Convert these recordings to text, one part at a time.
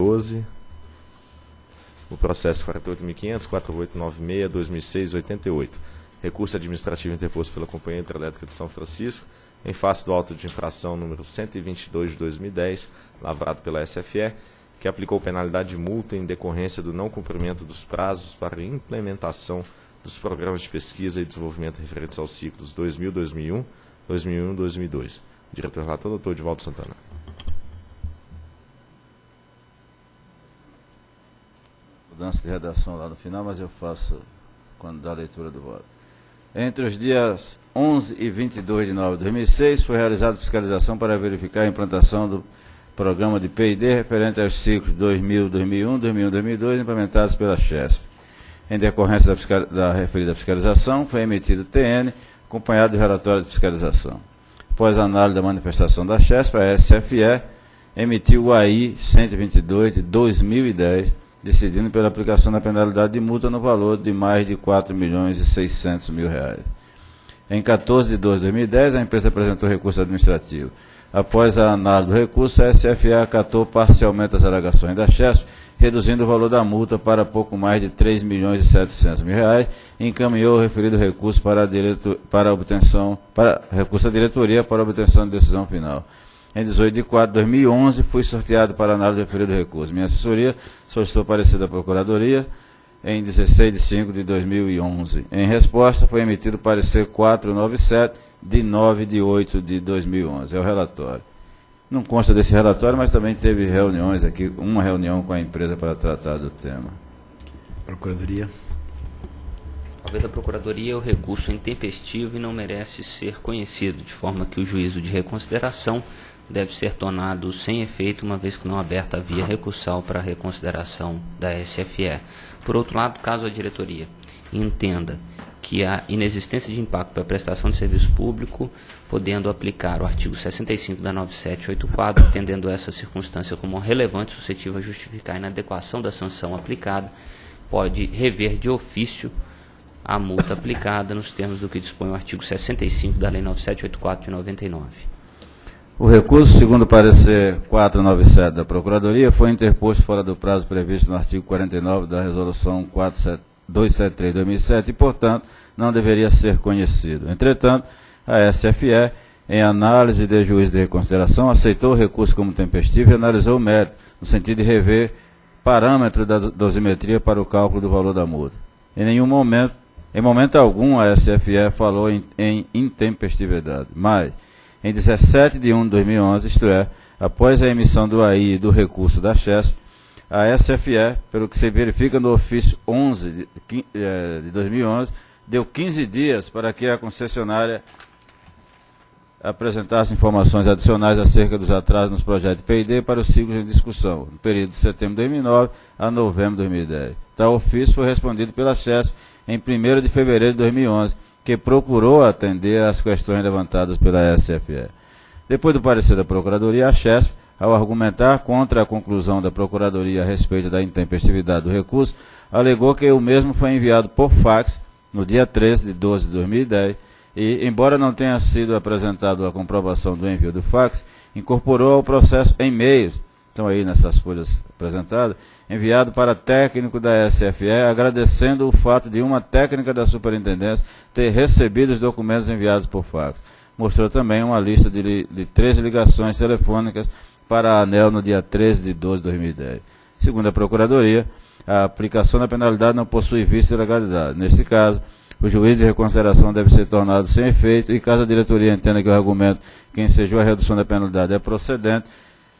12. O processo 48.500, 4896, 2006, 88. Recurso administrativo interposto pela Companhia Hidro Elétrica do São Francisco, em face do auto de infração número 122 de 2010, lavrado pela SFE, que aplicou penalidade de multa em decorrência do não cumprimento dos prazos para implementação dos programas de pesquisa e desenvolvimento referentes aos ciclos 2000, 2001, 2001 e 2002. Diretor relator, doutor Edvaldo Santana. Mudança de redação lá no final, mas eu faço quando dá a leitura do voto. Entre os dias 11 e 22 de novembro de 2006, foi realizada fiscalização para verificar a implantação do programa de P&D referente aos ciclos 2000, 2001, 2001, 2002, implementados pela CHESF. Em decorrência da referida fiscalização, foi emitido o TN, acompanhado do relatório de fiscalização. Após a análise da manifestação da CHESF, a SFE emitiu o AI 122 de 2010, decidindo pela aplicação da penalidade de multa no valor de mais de R$ 4.600.000. Em 14 de 12 de 2010, a empresa apresentou recurso administrativo. Após a análise do recurso, a SFA acatou parcialmente as alegações da CHESF, reduzindo o valor da multa para pouco mais de R$ 3.700.000 e encaminhou o referido recurso para recurso à diretoria para obtenção de decisão final. Em 18 de 4 de 2011, fui sorteado para análise do referido recurso. Minha assessoria solicitou parecer da Procuradoria em 16 de 5 de 2011. Em resposta, foi emitido o parecer 497 de 9 de 8 de 2011. É o relatório. Não consta desse relatório, mas também teve reuniões aqui, uma reunião com a empresa para tratar do tema. Procuradoria. Ao ver da Procuradoria, o recurso é intempestivo e não merece ser conhecido, de forma que o juízo de reconsideração deve ser tornado sem efeito, uma vez que não aberta a via recursal para a reconsideração da SFE. Por outro lado, caso a diretoria entenda que há inexistência de impacto para a prestação de serviço público, podendo aplicar o artigo 65 da 9784, entendendo essa circunstância como relevante, suscetível a justificar a inadequação da sanção aplicada, pode rever de ofício a multa aplicada nos termos do que dispõe o artigo 65 da Lei 9784 de 99. O recurso, segundo o parecer 497 da Procuradoria, foi interposto fora do prazo previsto no artigo 49 da Resolução 273/2007 e, portanto, não deveria ser conhecido. Entretanto, a SFE, em análise de juízo de reconsideração, aceitou o recurso como tempestivo e analisou o mérito, no sentido de rever parâmetro da dosimetria para o cálculo do valor da multa. Em nenhum momento, em momento algum, a SFE falou em intempestividade, mas em 17 de 1 de 2011, isto é, após a emissão do AI e do recurso da CHESF, a SFE, pelo que se verifica no ofício 11 de 2011, deu 15 dias para que a concessionária apresentasse informações adicionais acerca dos atrasos nos projetos P&D para os ciclos em discussão, no período de setembro de 2009 a novembro de 2010. Tal ofício foi respondido pela CHESF em 1º de fevereiro de 2011, que procurou atender às questões levantadas pela SFE. Depois do parecer da Procuradoria, a CHESF, ao argumentar contra a conclusão da Procuradoria a respeito da intempestividade do recurso, alegou que o mesmo foi enviado por fax no dia 13 de 12 de 2010, e, embora não tenha sido apresentado a comprovação do envio do fax, incorporou ao processo e-mails, estão aí nessas folhas apresentadas, enviado para técnico da SFE, agradecendo o fato de uma técnica da superintendência ter recebido os documentos enviados por fax. Mostrou também uma lista de 3 ligações telefônicas para a ANEEL no dia 13 de 12 de 2010. Segundo a Procuradoria, a aplicação da penalidade não possui vício de legalidade. Neste caso, o juízo de reconsideração deve ser tornado sem efeito e, caso a diretoria entenda que o argumento que ensejou a redução da penalidade é procedente,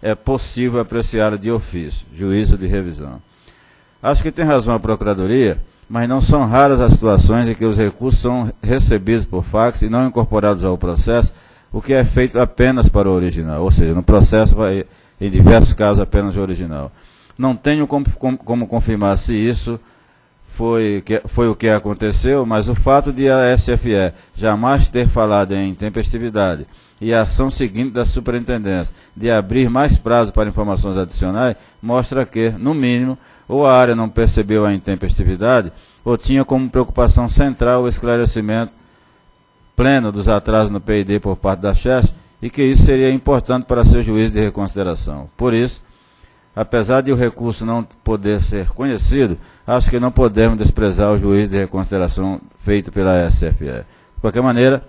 é possível apreciá-lo de ofício, juízo de revisão. Acho que tem razão a Procuradoria, mas não são raras as situações em que os recursos são recebidos por fax e não incorporados ao processo, o que é feito apenas para o original, ou seja, no processo vai, em diversos casos, apenas o original. Não tenho como confirmar se isso foi o que aconteceu, mas o fato de a SFE jamais ter falado em intempestividade e a ação seguinte da superintendência de abrir mais prazo para informações adicionais mostra que, no mínimo, ou a área não percebeu a intempestividade ou tinha como preocupação central o esclarecimento pleno dos atrasos no P&D por parte da CHESF e que isso seria importante para seu juízo de reconsideração. Por isso, apesar de o recurso não poder ser conhecido, acho que não podemos desprezar o juízo de reconsideração feito pela SFE. De qualquer maneira,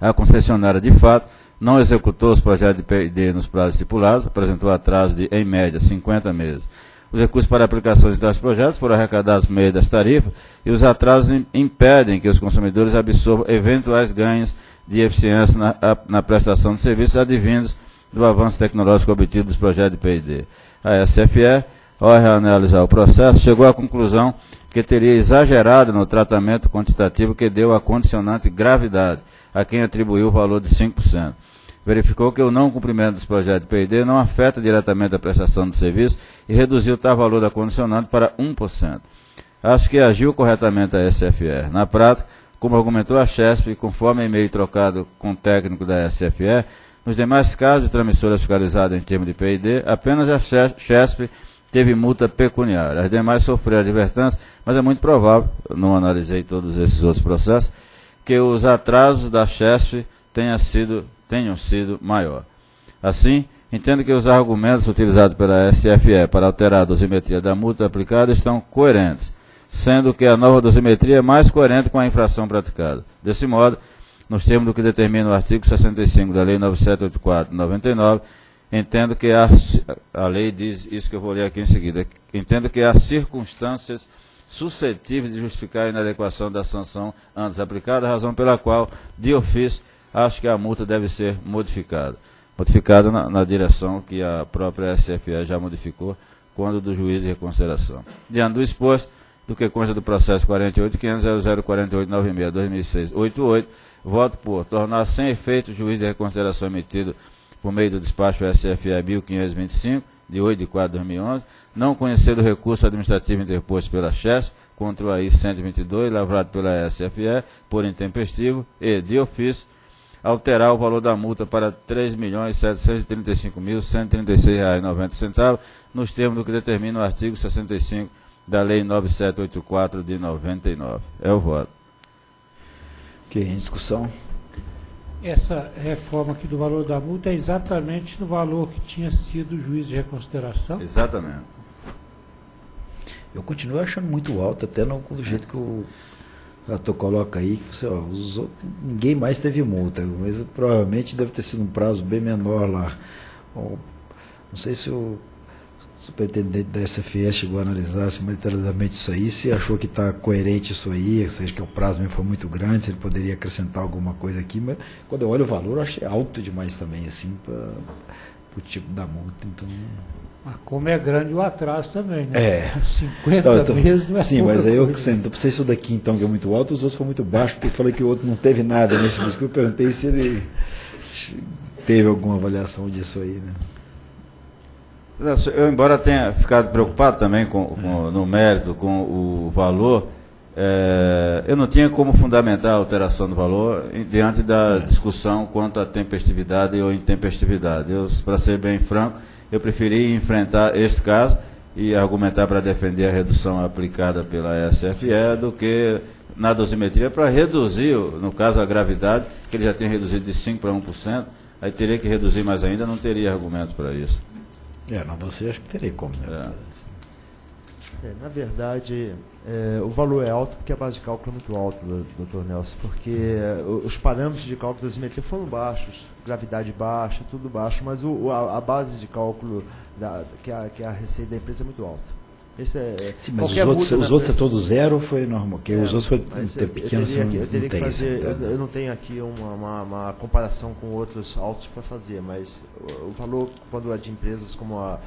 a concessionária, de fato, não executou os projetos de PID nos prazos estipulados, apresentou atraso de, em média, 50 meses. Os recursos para aplicações de tais projetos foram arrecadados por meio das tarifas e os atrasos impedem que os consumidores absorvam eventuais ganhos de eficiência na prestação de serviços advindos do avanço tecnológico obtido dos projetos de PID. A SFE, ao reanalisar o processo, chegou à conclusão que teria exagerado no tratamento quantitativo que deu a condicionante gravidade, a quem atribuiu o valor de 5%. Verificou que o não cumprimento dos projetos de PID não afeta diretamente a prestação do serviço e reduziu tal valor da condicionante para 1%. Acho que agiu corretamente a SFE. Na prática, como argumentou a CHESF, conforme e-mail trocado com o técnico da SFE, nos demais casos de transmissoras fiscalizadas em termos de PID, apenas a CHESF teve multa pecuniária. As demais sofreram advertência, mas é muito provável, não analisei todos esses outros processos, que os atrasos da CHESF tenham sido maior. Assim, entendo que os argumentos utilizados pela SFE para alterar a dosimetria da multa aplicada estão coerentes, sendo que a nova dosimetria é mais coerente com a infração praticada. Desse modo, nos termos do que determina o artigo 65 da Lei 9784/99, entendo que a lei diz isso que eu vou ler aqui em seguida. Entendo que há circunstâncias suscetíveis de justificar a inadequação da sanção antes aplicada, razão pela qual, de ofício, acho que a multa deve ser modificada. Modificada na direção que a própria SFE já modificou, quando do juiz de reconsideração. Diante do exposto, do que consta do processo 48.500.004896-2006-88, voto por tornar sem efeito o juiz de reconsideração emitido por meio do despacho SFE 1525, de 8 de 4 de 2011, não conhecer o recurso administrativo interposto pela CHESF contra o AI 122, lavrado pela SFE, por intempestivo, e, de ofício, alterar o valor da multa para R$ 3.735.136,90, nos termos do que determina o artigo 65 da Lei 9784 de 99. É o voto. Ok, em discussão. Essa reforma aqui do valor da multa é exatamente no valor que tinha sido o juiz de reconsideração? Exatamente. Eu continuo achando muito alto, até não do jeito que o relator coloca aí, que você, ó, ninguém mais teve multa, mas provavelmente deve ter sido um prazo bem menor lá. Bom, não sei se o superintendente da SFE chegou a analisar assim, detalhadamente isso aí, se achou que está coerente isso aí, ou seja, que o prazo mesmo foi muito grande, se ele poderia acrescentar alguma coisa aqui, mas quando eu olho o valor, eu achei alto demais também, assim, para o tipo da multa, então... Mas como é grande o atraso também, né? É. 50 meses não é pouca coisa. Sim, mas aí eu pensei isso daqui, então, que é muito alto, os outros foram muito baixos, porque eu falei que o outro não teve nada nesse risco, eu perguntei se ele teve alguma avaliação disso aí, né? Eu, embora tenha ficado preocupado também no mérito, com o valor, eu não tinha como fundamentar a alteração do valor diante da discussão quanto à tempestividade ou intempestividade. Para ser bem franco, eu preferi enfrentar este caso e argumentar para defender a redução aplicada pela SFE do que na dosimetria para reduzir, no caso, a gravidade, que ele já tinha reduzido de 5% para 1%, aí teria que reduzir mais ainda, não teria argumentos para isso. Mas você acha que teria como, né? Na verdade, o valor é alto porque a base de cálculo é muito alta, doutor Nelson, porque os parâmetros de cálculo da dosimetria foram baixos, gravidade baixa, tudo baixo, mas a base de cálculo que a receita da empresa é muito alta. Esse é, sim, mas os outros é todo zero, foi normal, porque os outros foi pequeno, eu não tenho aqui uma comparação com outros autos para fazer, mas o valor quando é de empresas como a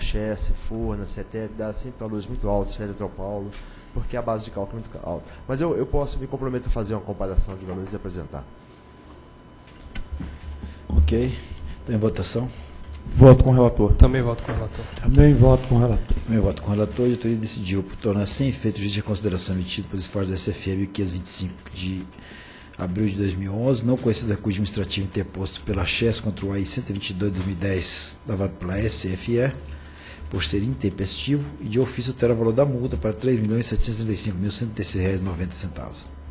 CHESF, Furnas, CHESF, dá sempre valores muito altos, Eletropaulo, porque a base de cálculo é muito alta. Mas eu posso, me comprometo a fazer uma comparação de valores e apresentar. Ok, então em votação. Voto com o relator. Também voto com o relator. Também voto com o relator. Também voto com o relator. A diretoria decidiu por tornar sem efeito o juízo de reconsideração emitido pelo despacho da SFE 525 de abril de 2011, não conhecido recurso administrativo interposto pela CHESF contra o AI 122 de 2010, lavado pela SFE, por ser intempestivo, e de ofício terá o valor da multa para R$ 3.735.136,90.